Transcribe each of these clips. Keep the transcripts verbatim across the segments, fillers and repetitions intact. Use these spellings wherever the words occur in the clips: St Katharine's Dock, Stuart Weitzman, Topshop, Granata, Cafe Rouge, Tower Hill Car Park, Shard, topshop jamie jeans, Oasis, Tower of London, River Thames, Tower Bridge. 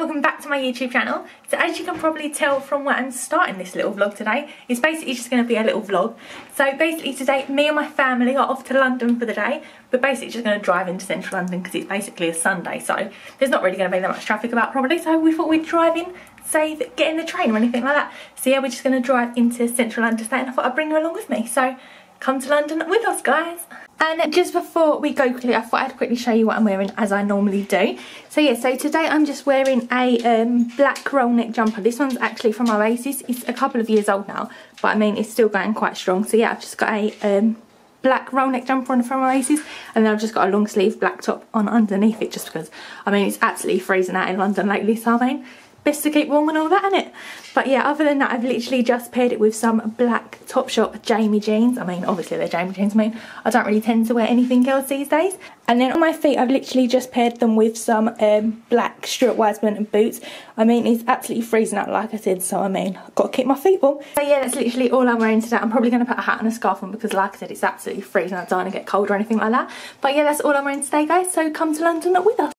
welcome back to my YouTube channel. So as you can probably tell from where I'm starting this little vlog today, it's basically just going to be a little vlog. So basically today me and my family are off to London for the day, but basically just going to drive into central London because it's basically a Sunday, so there's not really going to be that much traffic about probably, so we thought we'd drive in, save getting the train or anything like that. So yeah, we're just going to drive into central London today, and I thought I'd bring you along with me, so come to London with us guys. And just before we go quickly, I thought I'd quickly show you what I'm wearing as I normally do. So yeah, so today I'm just wearing a um, black roll neck jumper. This one's actually from Oasis. It's a couple of years old now, but I mean, it's still going quite strong. So yeah, I've just got a um, black roll neck jumper on from Oasis, and then I've just got a long sleeve black top on underneath it, just because, I mean, it's absolutely freezing out in London lately, so I mean, best to keep warm and all that, innit? But yeah, other than that, I've literally just paired it with some black Topshop Jamie jeans. I mean, obviously they're Jamie jeans. I mean, I don't really tend to wear anything else these days. And then on my feet, I've literally just paired them with some um, black Stuart Weitzman boots. I mean, it's absolutely freezing out, like I said, so I mean, I've got to keep my feet warm. So yeah, that's literally all I'm wearing today. I'm probably going to put a hat and a scarf on because, like I said, it's absolutely freezing. I don't want to get cold or anything like that. But yeah, that's all I'm wearing today, guys. So come to London with us.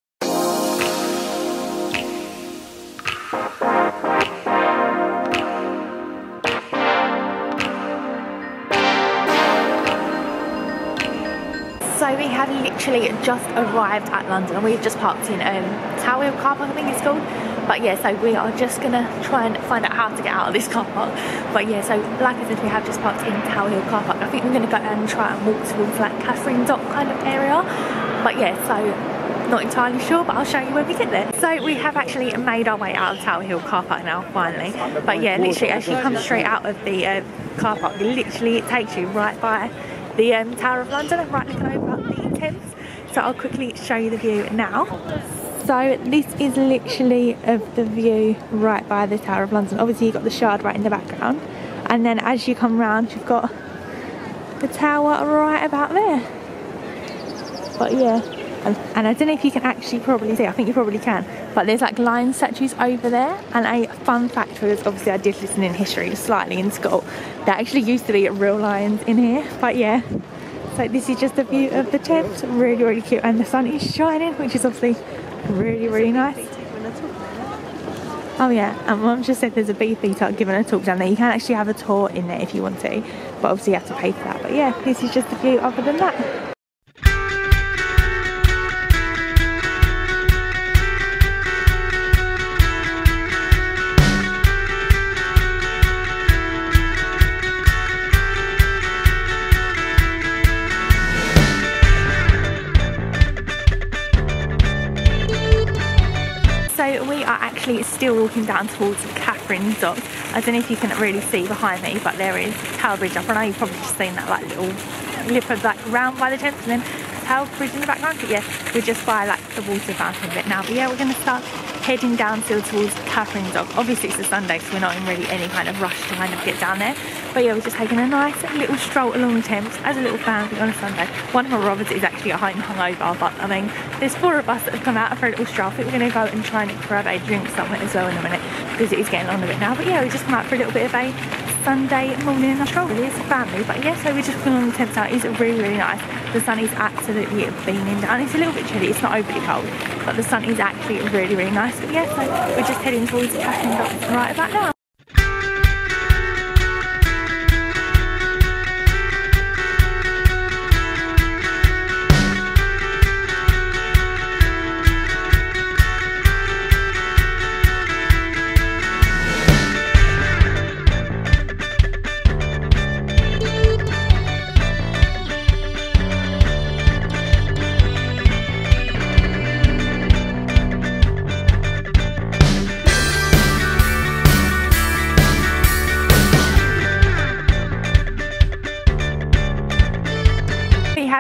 So we have literally just arrived at London, and we've just parked in um, Tower Hill Car Park, I think it's called. But yeah, so we are just going to try and find out how to get out of this car park. But yeah, so like I said, we have just parked in Tower Hill Car Park. I think we're going to go and try and walk towards like Katharine's Dock kind of area. But yeah, so not entirely sure, but I'll show you when we get there. So we have actually made our way out of Tower Hill Car Park now, finally. But yeah, literally as you come straight out of the uh, car park, literally it takes you right by the um, Tower of London and right looking over the Thames. So I'll quickly show you the view now. So this is literally of the view right by the Tower of London. Obviously you've got the Shard right in the background, and then as you come round you've got the tower right about there. But yeah, and I don't know if you can actually probably see, I think you probably can, but there's like lion statues over there. And a fun fact for us, obviously I did listen in history slightly in school, there actually used to be real lions in here. But yeah, so this is just a view of the Thames, really really cute, and the sun is shining, which is obviously really really nice. Oh yeah, and mum just said there's a beefeater giving a talk down there. You can actually have a tour in there if you want to, but obviously you have to pay for that. But yeah, this is just a view other than that. It's still walking down towards Catharine's Dock. I don't know if you can really see behind me, but there is Tower Bridge up. I know you've probably just seen that like little lip of like round by the Thames, and then Tower Bridge in the background. But yeah, we're just by like the water fountain bit now. But yeah, we're going to start heading down still towards Catharine's Dock. Obviously it's a Sunday, so we're not in really any kind of rush to kind of get down there. But yeah, we're just taking a nice little stroll along the Thames as a little family on a Sunday. One of my Roberts is actually at home hungover, but I mean, there's four of us that have come out for a little stroll. I think we're going to go and try and grab a drink somewhere as well in a minute, because it is getting on a bit now. But yeah, we just come out for a little bit of a Sunday morning and a stroll. Really, it's a family. But yeah, so we're just going along the Thames now. It's really, really nice. The sun is absolutely beaming down. It's a little bit chilly. It's not overly cold, but the sun is actually really, really nice. But yeah, so we're just heading towards Catharine's Dock right about now.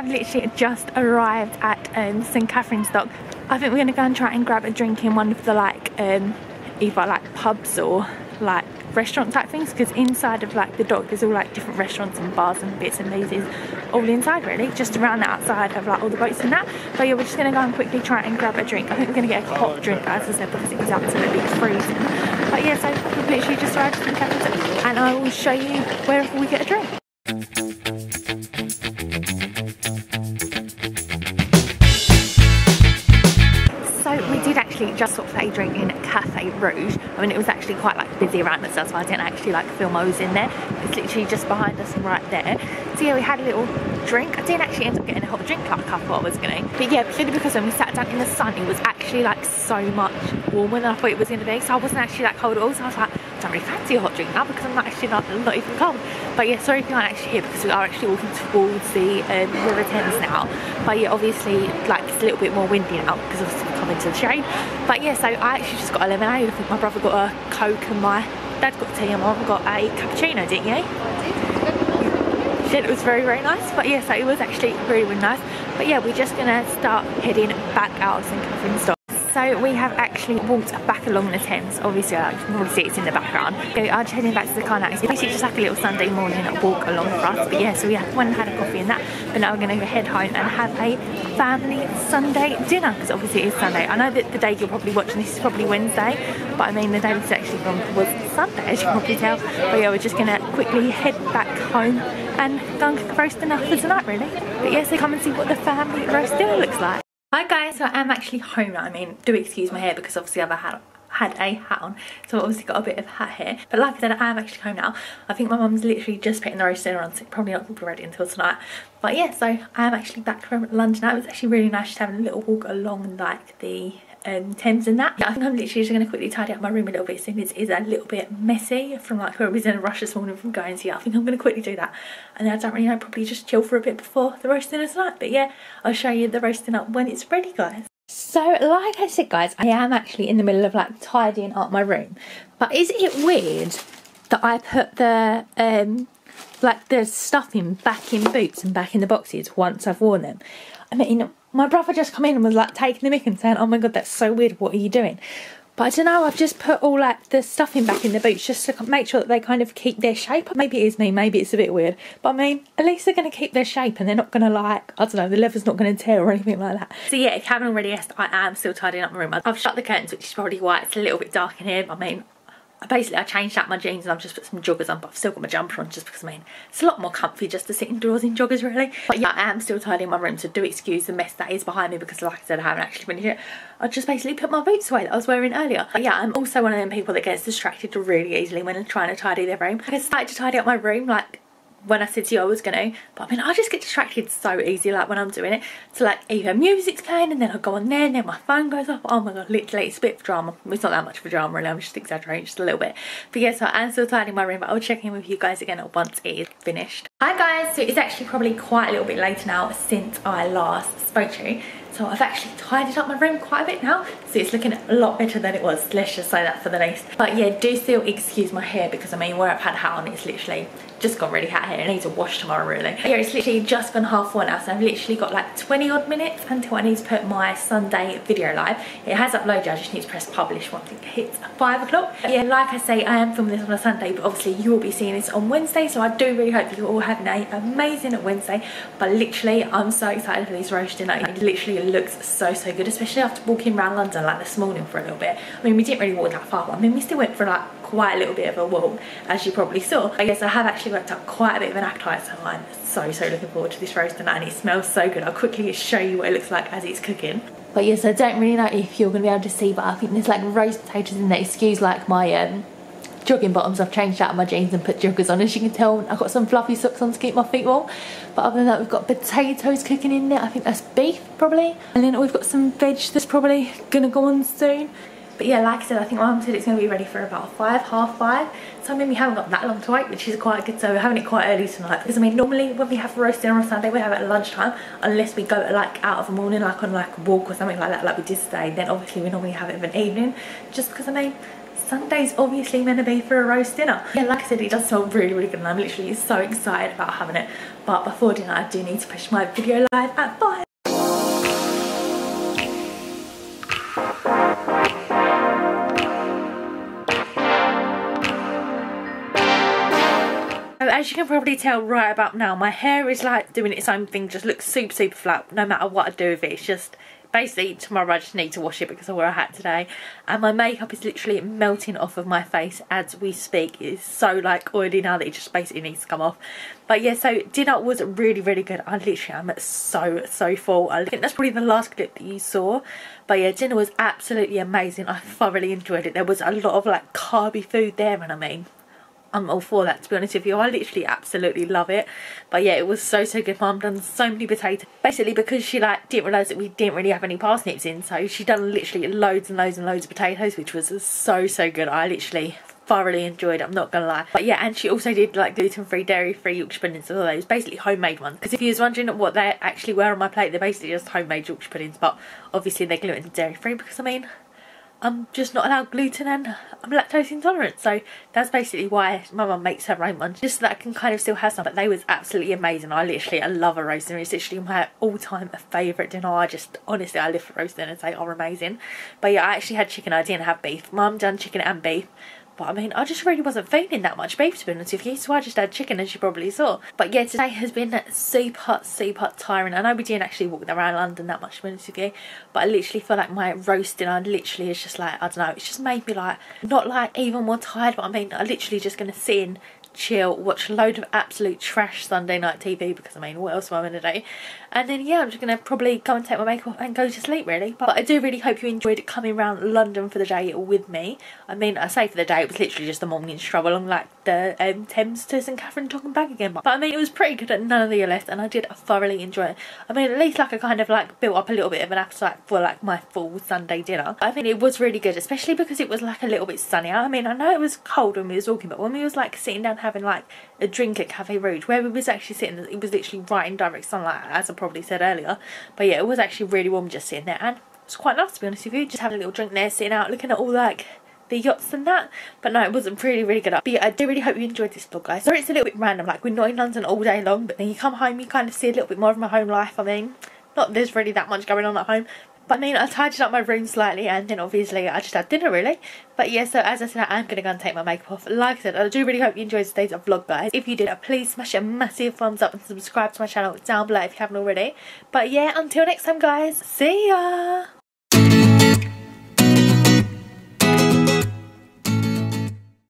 Literally just arrived at um, St Katharine's Dock. I think we're going to go and try and grab a drink in one of the like um, either like pubs or like restaurant type things, because inside of like the dock there's all like different restaurants and bars and bits and pieces all inside, really just around the outside of like all the boats and that. But yeah, we're just going to go and quickly try and grab a drink. I think we're going to get a hot drink, as I said, because it was absolutely freezing. But yeah, so we've literally just arrived at St Katharine's Dock, and I will show you where we get a drink. actually just stopped for a drink in Cafe Rouge. I mean, it was actually quite like busy around us, that's why I didn't actually like film I was in there. It's literally just behind us and right there. So yeah, we had a little drink. I didn't actually end up getting a hot drink like I thought I was going to. But yeah, purely because when we sat down in the sun, it was actually like so much warmer than I thought it was going to be. So I wasn't actually like cold at all. So I was like, I don't really fancy a hot drink now because I'm not actually not, not even cold. But yeah, sorry if you're not actually here because we are actually walking towards the um, River Thames now. But yeah, obviously like it's a little bit more windy now because obviously we're coming to the shade. But yeah, so I actually just got a lemonade. I think my brother got a Coke and my dad got tea and my mum got a cappuccino, didn't you? I did. It was very very nice, but yeah, so it was actually really really nice. But yeah, we're just gonna start heading back out of St Katharine's Dock. So we have actually walked back along the Thames. Obviously I can probably see it's in the background. So I'm just heading back to the car now. It's basically just like a little Sunday morning walk along for us. But yeah, so we went and had a coffee and that, but now we're going to head home and have a family Sunday dinner, because obviously it is Sunday. I know that the day you're probably watching this is probably Wednesday, but I mean the day this is actually gone was Sunday, as you can probably tell. But yeah, we're just going to quickly head back home and go and cook a roast dinner for tonight really. But yeah, so come and see what the family roast dinner looks like. Hi guys, so I am actually home now. I mean, do excuse my hair because obviously I've had, had a hat on, so I've obviously got a bit of hat hair. But like I said, I am actually home now. I think my mum's literally just putting the roast dinner on, so it's probably not going to be ready until tonight. But yeah, so I am actually back from London now. It was actually really nice just having a little walk along like the um, Thames and that. Yeah, I think I'm literally just going to quickly tidy up my room a little bit, seeing as it is a little bit messy from like where I was in a rush this morning from going. So yeah, I think I'm going to quickly do that. And then I don't really know, probably just chill for a bit before the roast dinner tonight. But yeah, I'll show you the roast dinner when it's ready, guys. So like I said guys, I am actually in the middle of like tidying up my room. But is it weird that I put the um like the stuffing back in boots and back in the boxes once I've worn them? I mean, my brother just come in and was like taking the mick and saying, oh my god, that's so weird, what are you doing? But I don't know, I've just put all like the stuffing back in the boots just to make sure that they kind of keep their shape. Maybe it is me, maybe it's a bit weird. But I mean, at least they're going to keep their shape and they're not going to like, I don't know, the leather's not going to tear or anything like that. So yeah, if you haven't already guessed, I am still tidying up my room. I've shut the curtains, which is probably why it's a little bit dark in here. But I mean, basically I changed out my jeans and I've just put some joggers on, but I've still got my jumper on just because I mean it's a lot more comfy just to sit indoors in joggers really. But yeah, I am still tidying my room, so do excuse the mess that is behind me because like I said, I haven't actually finished it. I just basically put my boots away that I was wearing earlier. But yeah, I'm also one of them people that gets distracted really easily when trying to tidy their room. I started to tidy up my room like when I said to you I was gonna, but I mean I just get distracted so easy like when I'm doing it. So like either music's playing and then I go on there and then my phone goes off. Oh my god, literally it's a bit of drama. It's not that much of a drama really, I'm just exaggerating just a little bit. But yeah, so I am still tidying my room, but I'll check in with you guys again once it is finished. Hi guys, so it's actually probably quite a little bit later now since I last spoke to you. So I've actually tidied up my room quite a bit now, so it's looking a lot better than it was, let's just say that for the least. But yeah, do still excuse my hair because I mean where I've had a hat on it's literally just gone really hat hair. It needs a wash tomorrow really. But yeah, it's literally just gone half one now, so I've literally got like twenty odd minutes until I need to put my Sunday video live. It has uploaded, I just need to press publish once it hits five o'clock. Yeah, like I say, I am filming this on a Sunday, but obviously you will be seeing this on Wednesday, so I do really hope you're all having an amazing Wednesday. But literally I'm so excited for this roast dinner. It literally looks so so good, especially after walking around London like this morning for a little bit. I mean, we didn't really walk that far, but I mean we still went for like quite a little bit of a walk, as you probably saw. I guess I have actually worked up quite a bit of an appetite, so I'm so so looking forward to this roast tonight, and it smells so good. I'll quickly show you what it looks like as it's cooking. But yes, I don't really know if you're gonna be able to see, but I think there's like roast potatoes in there. Excuse like my um jogging bottoms, I've changed out of my jeans and put joggers on. As you can tell, I've got some fluffy socks on to keep my feet warm. But other than that, we've got potatoes cooking in there. I think that's beef probably, and then we've got some veg that's probably gonna go on soon. But yeah, like I said, I think my mum said it's gonna be ready for about five half five, so I mean we haven't got that long to wait, which is quite good. So we're having it quite early tonight because I mean normally when we have roast dinner on Sunday we have it at lunchtime, unless we go like out of the morning like on like a walk or something like that like we did today, then obviously we normally have it of an evening, just because I mean Sunday's obviously meant to be for a roast dinner. Yeah, like I said, it does smell really, really good and I'm literally so excited about having it. But before dinner, I do need to push my video live at five. As you can probably tell right about now, my hair is like doing its own thing, just looks super, super flat. No matter what I do with it, it's just basically tomorrow I just need to wash it because I wore a hat today, and my makeup is literally melting off of my face as we speak. It's so like oily now that it just basically needs to come off. But yeah, so dinner was really really good. I literally am so so full. I think that's probably the last clip that you saw, but yeah, dinner was absolutely amazing. I thoroughly enjoyed it. There was a lot of like carby food there, and I mean I'm all for that, to be honest with you. I literally absolutely love it. But yeah, it was so so good. Mum done so many potatoes, basically because she like didn't realise that we didn't really have any parsnips in, so she done literally loads and loads and loads of potatoes, which was so so good. I literally thoroughly enjoyed it, I'm not gonna lie. But yeah, and she also did like gluten-free, dairy-free Yorkshire puddings, all those basically homemade ones, because if you was wondering what they actually were on my plate, they're basically just homemade Yorkshire puddings, but obviously they're gluten and dairy-free because I mean I'm just not allowed gluten and I'm lactose intolerant, so that's basically why my mum makes her own ones, just so that I can kind of still have some. But they was absolutely amazing. I literally, I love a roast dinner. It's literally my all-time favourite dinner. I just, honestly, I live for roast dinners. They are amazing. But yeah, I actually had chicken. I didn't have beef. Mum done chicken and beef. But I mean, I just really wasn't feeling that much beef, to be honest with you, so I just had chicken, as you probably saw. But yeah, today has been super, super tiring. I know we didn't actually walk around London that much, to be honest with you, but I literally feel like my roasting, I literally is just like, I don't know, it's just made me like, not like even more tired, but I mean, I'm literally just going to sit in, chill, watch a load of absolute trash Sunday night T V, because I mean what else am I going to do? And then yeah, I'm just going to probably go and take my makeup off and go to sleep really. But I do really hope you enjoyed coming around London for the day with me. I mean, I say for the day, it was literally just the morning stroll along like the um, Thames to St Katharine's Dock and back again, but I mean it was pretty good at none of the less, and I did thoroughly enjoy it. I mean, at least like I kind of like built up a little bit of an appetite for like my full Sunday dinner. I mean, it was really good, especially because it was like a little bit sunnier. I mean, I know it was cold when we was walking, but when we was like sitting down having like a drink at Cafe Rouge, where we was actually sitting, it was literally right in direct sunlight, as I probably said earlier. But yeah, it was actually really warm just sitting there, and it's quite nice, to be honest with you, just having a little drink there, sitting out looking at all like the yachts and that. But no, it wasn't really really good. But yeah, I do really hope you enjoyed this vlog, guys. Sorry it's a little bit random, like we're not in London all day long, but then you come home, you kind of see a little bit more of my home life. I mean, not there's really that much going on at home, but I mean, I tidied up my room slightly, and then obviously I just had dinner really. But yeah, so as I said, I'm going to go and take my makeup off. Like I said, I do really hope you enjoyed today's vlog, guys. If you did, please smash a massive thumbs up and subscribe to my channel down below if you haven't already. But yeah, until next time, guys. See ya!